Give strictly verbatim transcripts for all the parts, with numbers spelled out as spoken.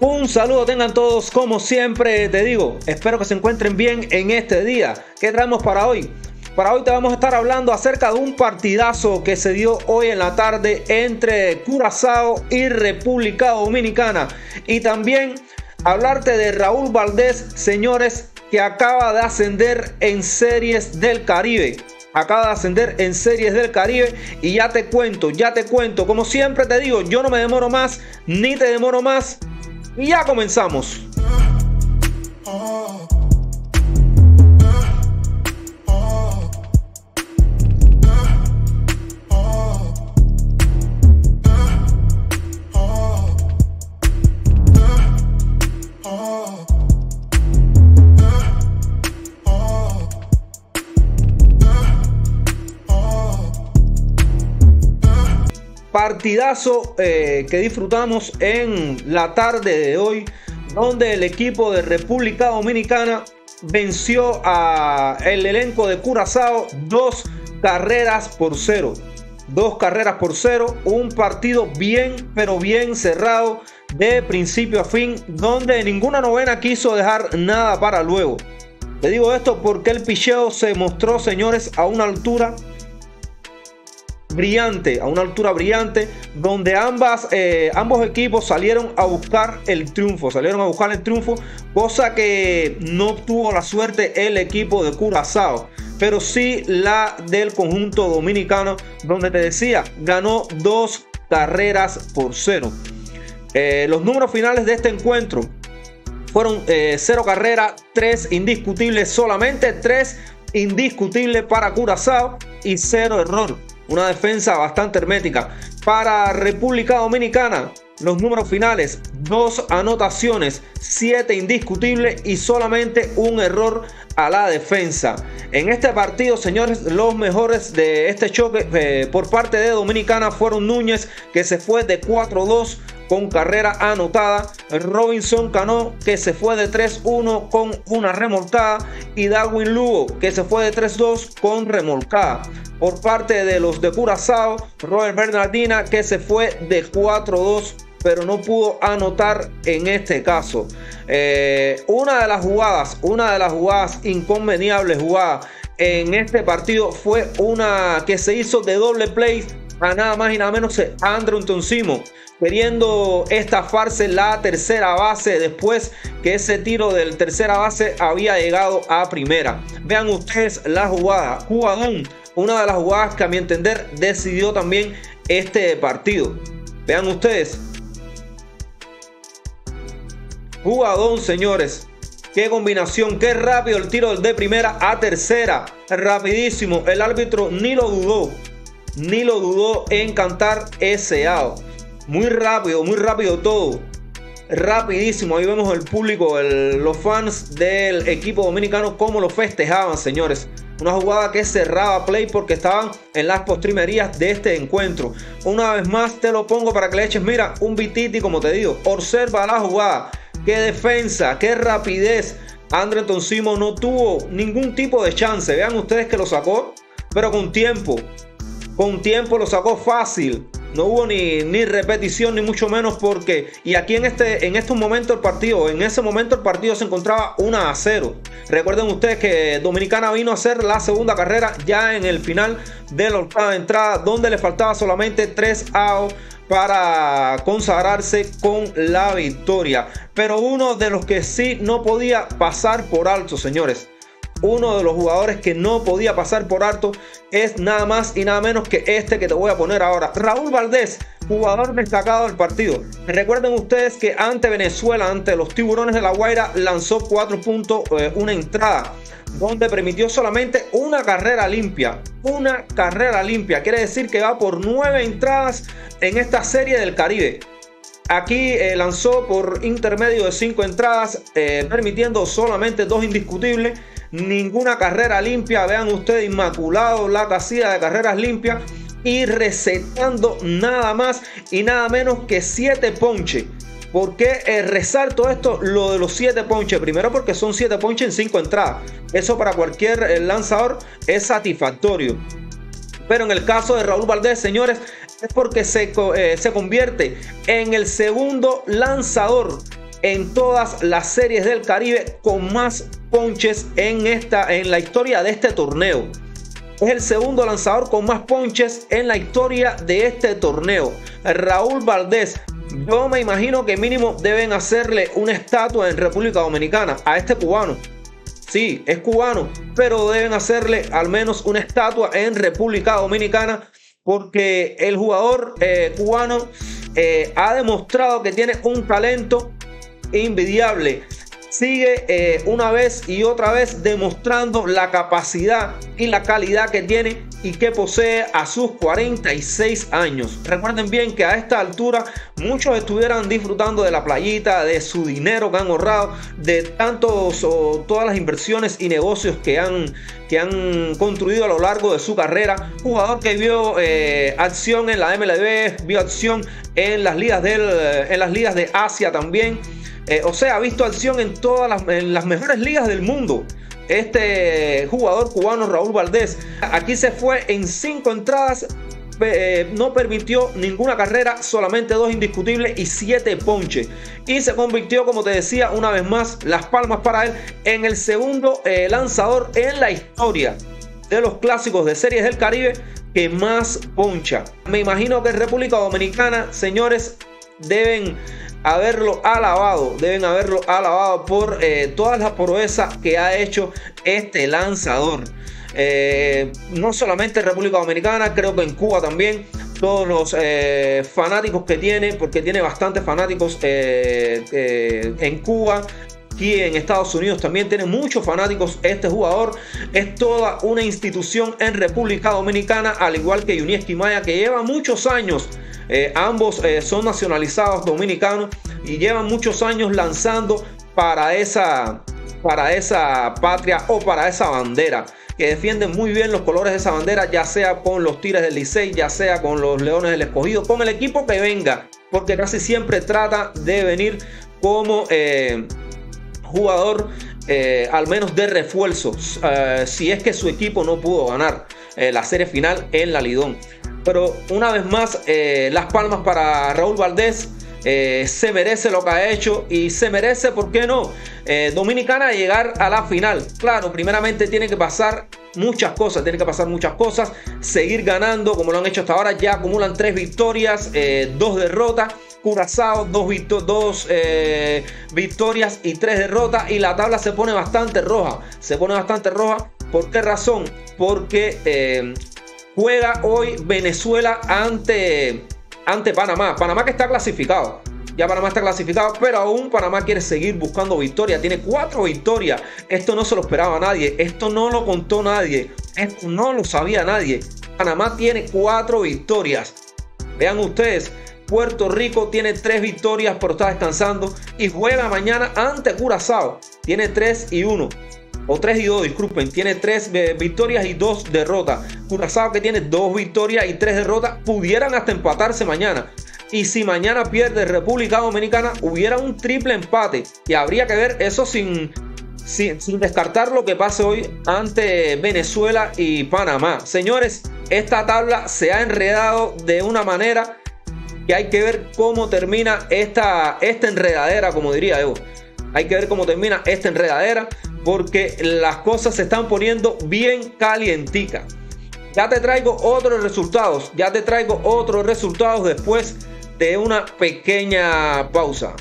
Un saludo tengan todos, como siempre te digo, espero que se encuentren bien en este día. ¿Qué traemos para hoy? Para hoy te vamos a estar hablando acerca de un partidazo que se dio hoy en la tarde entre Curazao y República Dominicana. Y también hablarte de Raúl Valdés, señores, que acaba de ascender en Series del Caribe. Acaba de ascender en Series del Caribe y ya te cuento, ya te cuento. Como siempre te digo, yo no me demoro más, ni te demoro más. Y ya comenzamos. Partidazo eh, que disfrutamos en la tarde de hoy, donde el equipo de República Dominicana venció al elenco de Curazao dos carreras por cero. Dos carreras por cero, un partido bien, pero bien cerrado de principio a fin, donde ninguna novena quiso dejar nada para luego. Te digo esto porque el picheo se mostró, señores, a una altura brillante, a una altura brillante, donde ambas, eh, ambos equipos salieron a buscar el triunfo, salieron a buscar el triunfo, cosa que no tuvo la suerte el equipo de Curazao, pero sí la del conjunto dominicano, donde te decía, ganó dos carreras por cero. Eh, los números finales de este encuentro fueron eh, cero carreras, tres indiscutibles solamente, tres indiscutibles para Curazao y cero error. Una defensa bastante hermética. Para República Dominicana, los números finales, dos anotaciones, siete indiscutibles y solamente un error a la defensa. En este partido, señores, los mejores de este choque eh, por parte de Dominicana fueron Núñez, que se fue de cuatro dos con carrera anotada, Robinson Cano, que se fue de tres uno con una remolcada, y Darwin Lugo, que se fue de tres dos con remolcada. Por parte de los de Curazao, Robert Bernardina, que se fue de cuatro dos, pero no pudo anotar en este caso. Eh, una de las jugadas, una de las jugadas inconvenibles jugadas en este partido fue una que se hizo de doble play a nada más y nada menos que Andrew Tonsimo, queriendo estafarse la tercera base después que ese tiro del tercera base había llegado a primera. Vean ustedes la jugada, jugadón, una de las jugadas que a mi entender decidió también este partido. Vean ustedes, jugadón, señores. Qué combinación, qué rápido el tiro de primera a tercera, rapidísimo. El árbitro ni lo dudó, ni lo dudó en cantar ese out. Muy rápido, muy rápido todo, rapidísimo. Ahí vemos el público, el, los fans del equipo dominicano, cómo lo festejaban, señores. Una jugada que cerraba play porque estaban en las postrimerías de este encuentro. Una vez más te lo pongo para que le eches, mira, un bititi, como te digo. Observa la jugada, qué defensa, qué rapidez. Andrew Tonsimo no tuvo ningún tipo de chance. Vean ustedes que lo sacó, pero con tiempo. Con tiempo lo sacó fácil. No hubo ni, ni repetición, ni mucho menos porque... Y aquí en este en este momento el partido, en ese momento el partido se encontraba uno a cero. Recuerden ustedes que Dominicana vino a hacer la segunda carrera ya en el final de la octava entrada, donde le faltaba solamente tres outs para consagrarse con la victoria. Pero uno de los que sí no podía pasar por alto, señores. Uno de los jugadores que no podía pasar por alto es nada más y nada menos que este que te voy a poner ahora. Raúl Valdés, jugador destacado del partido. Recuerden ustedes que ante Venezuela, ante los Tiburones de La Guaira, lanzó cuatro punto uno entrada, donde permitió solamente una carrera limpia. Una carrera limpia. Quiere decir que va por nueve entradas en esta Serie del Caribe. Aquí eh, lanzó por intermedio de cinco entradas, eh, permitiendo solamente dos indiscutibles. Ninguna carrera limpia, vean ustedes, inmaculado la casilla de carreras limpias y recetando nada más y nada menos que siete ponches. ¿Por qué eh, resalto esto? Lo de los siete ponches. Primero porque son siete ponches en cinco entradas. Eso para cualquier eh, lanzador es satisfactorio. Pero en el caso de Raúl Valdés, señores, es porque se, eh, se convierte en el segundo lanzador en todas las series del Caribe con más ponches en, esta, en la historia de este torneo. Es el segundo lanzador con más ponches en la historia de este torneo. Raúl Valdés, yo me imagino que mínimo deben hacerle una estatua en República Dominicana a este cubano. Sí, es cubano, pero deben hacerle al menos una estatua en República Dominicana porque el jugador eh, cubano eh, ha demostrado que tiene un talento envidiable. Sigue eh, una vez y otra vez demostrando la capacidad y la calidad que tiene y que posee a sus cuarenta y seis años. Recuerden bien que a esta altura muchos estuvieran disfrutando de la playita, de su dinero que han ahorrado, de tantos o todas las inversiones y negocios que han, que han construido a lo largo de su carrera. Jugador que vio eh, acción en la M L B, vio acción en las ligas, del, en las ligas de Asia también. Eh, o sea, ha visto acción en todas las, en las mejores ligas del mundo. Este jugador cubano Raúl Valdés aquí se fue en cinco entradas, eh, no permitió ninguna carrera, solamente dos indiscutibles y siete ponches. Y se convirtió, como te decía, una vez más, las palmas para él, en el segundo eh, lanzador en la historia de los clásicos de series del Caribe que más poncha. Me imagino que en República Dominicana, señores, deben haberlo alabado, deben haberlo alabado por eh, todas las proezas que ha hecho este lanzador. Eh, no solamente en República Dominicana, creo que en Cuba también, todos los eh, fanáticos que tiene, porque tiene bastantes fanáticos eh, eh, en Cuba. Aquí en Estados Unidos también tiene muchos fanáticos este jugador. Es toda una institución en República Dominicana, al igual que Yunieski Maya, que lleva muchos años. Eh, ambos eh, son nacionalizados dominicanos y llevan muchos años lanzando para esa, para esa patria o para esa bandera, que defienden muy bien los colores de esa bandera, ya sea con los Tigres del Licey, ya sea con los Leones del Escogido, con el equipo que venga, porque casi siempre trata de venir como eh, jugador eh, al menos de refuerzos, eh, si es que su equipo no pudo ganar eh, la serie final en la Lidón. Pero una vez más, eh, las palmas para Raúl Valdés. Eh, se merece lo que ha hecho y se merece, ¿por qué no? Eh, Dominicana llegar a la final. Claro, primeramente tiene que pasar muchas cosas, tiene que pasar muchas cosas. Seguir ganando como lo han hecho hasta ahora. Ya acumulan tres victorias, eh, dos derrotas. Curazao, dos, victo dos eh, victorias y tres derrotas. Y la tabla se pone bastante roja. Se pone bastante roja. ¿Por qué razón? Porque... Eh, Juega hoy Venezuela ante, ante Panamá. Panamá que está clasificado. Ya Panamá está clasificado, pero aún Panamá quiere seguir buscando victoria. Tiene cuatro victorias. Esto no se lo esperaba nadie. Esto no lo contó nadie. Esto no lo sabía nadie. Panamá tiene cuatro victorias. Vean ustedes. Puerto Rico tiene tres victorias, pero está descansando. Y juega mañana ante Curazao. Tiene tres y uno. O tres y dos, disculpen. Tiene tres victorias y dos derrotas. Curazao, que tiene dos victorias y tres derrotas, pudieran hasta empatarse mañana. Y si mañana pierde República Dominicana, hubiera un triple empate. Y habría que ver eso sin, sin, sin descartar lo que pase hoy ante Venezuela y Panamá. Señores, esta tabla se ha enredado de una manera que hay que ver cómo termina esta, esta enredadera, como diría yo. Hay que ver cómo termina esta enredadera, porque las cosas se están poniendo bien calienticas. Ya te traigo otros resultados. Ya te traigo otros resultados después de una pequeña pausa.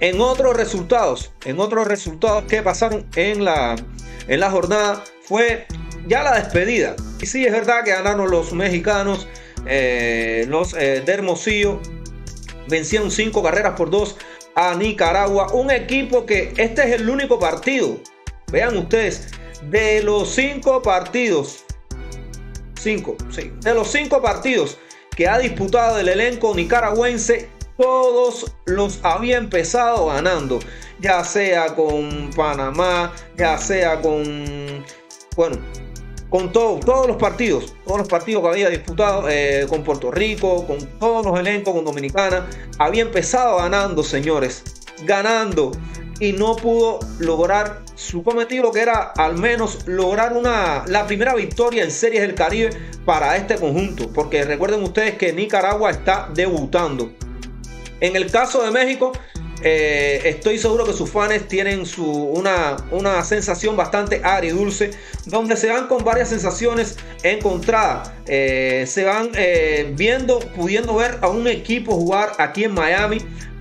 En otros resultados, en otros resultados que pasaron en la, en la jornada, fue ya la despedida. Y sí, es verdad que ganaron los mexicanos, eh, los eh, de Hermosillo, vencieron cinco carreras por dos a Nicaragua. Un equipo que este es el único partido, vean ustedes, de los cinco partidos, cinco, sí, de los cinco partidos que ha disputado el elenco nicaragüense, todos los había empezado ganando, ya sea con Panamá, ya sea con, bueno, con todo, todos los partidos, todos los partidos que había disputado, eh, con Puerto Rico, con todos los elencos, con Dominicana, había empezado ganando, señores, ganando, y no pudo lograr su cometido, que era al menos lograr una, la primera victoria en Series del Caribe para este conjunto, porque recuerden ustedes que Nicaragua está debutando. En el caso de México, eh, estoy seguro que sus fans tienen su, una, una sensación bastante agridulce, donde se van con varias sensaciones encontradas. Eh, se van eh, viendo, pudiendo ver a un equipo jugar aquí en Miami,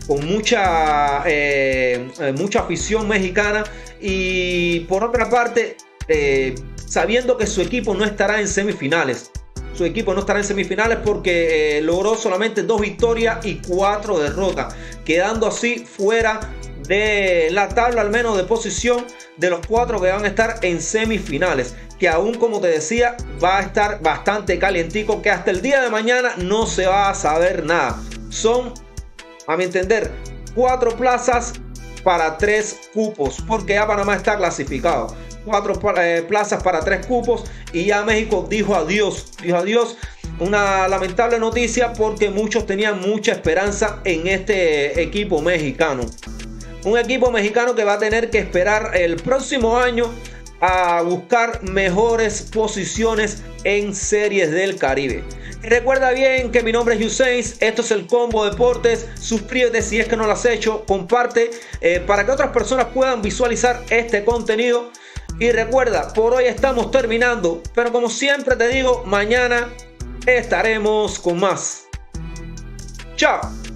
con mucha, eh, mucha afición mexicana, y por otra parte, eh, sabiendo que su equipo no estará en semifinales. Su equipo no estará en semifinales porque eh, logró solamente dos victorias y cuatro derrotas, quedando así fuera de la tabla, al menos de posición, de los cuatro que van a estar en semifinales, que aún, como te decía, va a estar bastante calientico, que hasta el día de mañana no se va a saber nada. Son, a mi entender, cuatro plazas para tres cupos, porque ya Panamá está clasificado. Cuatro eh, plazas para tres cupos, y ya México dijo adiós, dijo adiós. Una lamentable noticia, porque muchos tenían mucha esperanza en este equipo mexicano. Un equipo mexicano que va a tener que esperar el próximo año a buscar mejores posiciones en Series del Caribe. Recuerda bien que mi nombre es Yusseyns, esto es El Combo Deportes. Suscríbete si es que no lo has hecho, comparte eh, para que otras personas puedan visualizar este contenido. Y recuerda, por hoy estamos terminando, pero como siempre te digo, mañana estaremos con más. Chao.